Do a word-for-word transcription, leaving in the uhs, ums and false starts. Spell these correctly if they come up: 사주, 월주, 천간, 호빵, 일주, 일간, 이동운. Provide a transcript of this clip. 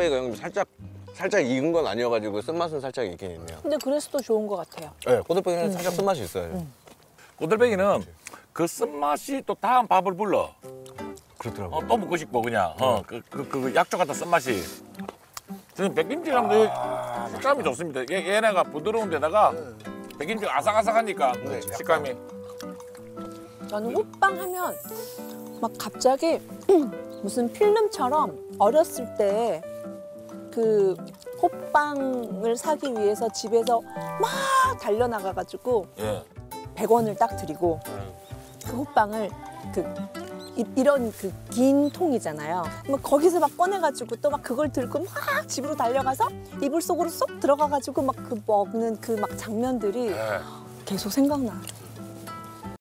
택배가 형님 살짝 살짝 익은 건 아니어가지고 쓴맛은 살짝 있긴 있네요. 근데 그래서 또 좋은 것 같아요. 네, 꼬들빼기는 음. 살짝 쓴맛이 있어요. 음. 꼬들빼기는 그 쓴맛이 또 다음 밥을 불러. 그렇더라고요. 어, 또 먹고 싶고 그냥. 음. 어, 그, 그, 그 약초 같은 쓴맛이. 저는 백김치랑도 아, 식감이 좋습니다. 얘, 얘네가 부드러운 데다가 백김치 아삭아삭하니까 네, 식감이. 저는 호빵 하면 막 갑자기 무슨 필름처럼 어렸을 때 그 호빵을 사기 위해서 집에서 막 달려나가가지고 예. 백 원을 딱 드리고 그 호빵을 그 이, 이런 그 긴 통이잖아요. 막 거기서 막 꺼내가지고 또 막 그걸 들고 막 집으로 달려가서 이불 속으로 쏙 들어가가지고 막 그 먹는 그 막 장면들이 계속 생각나.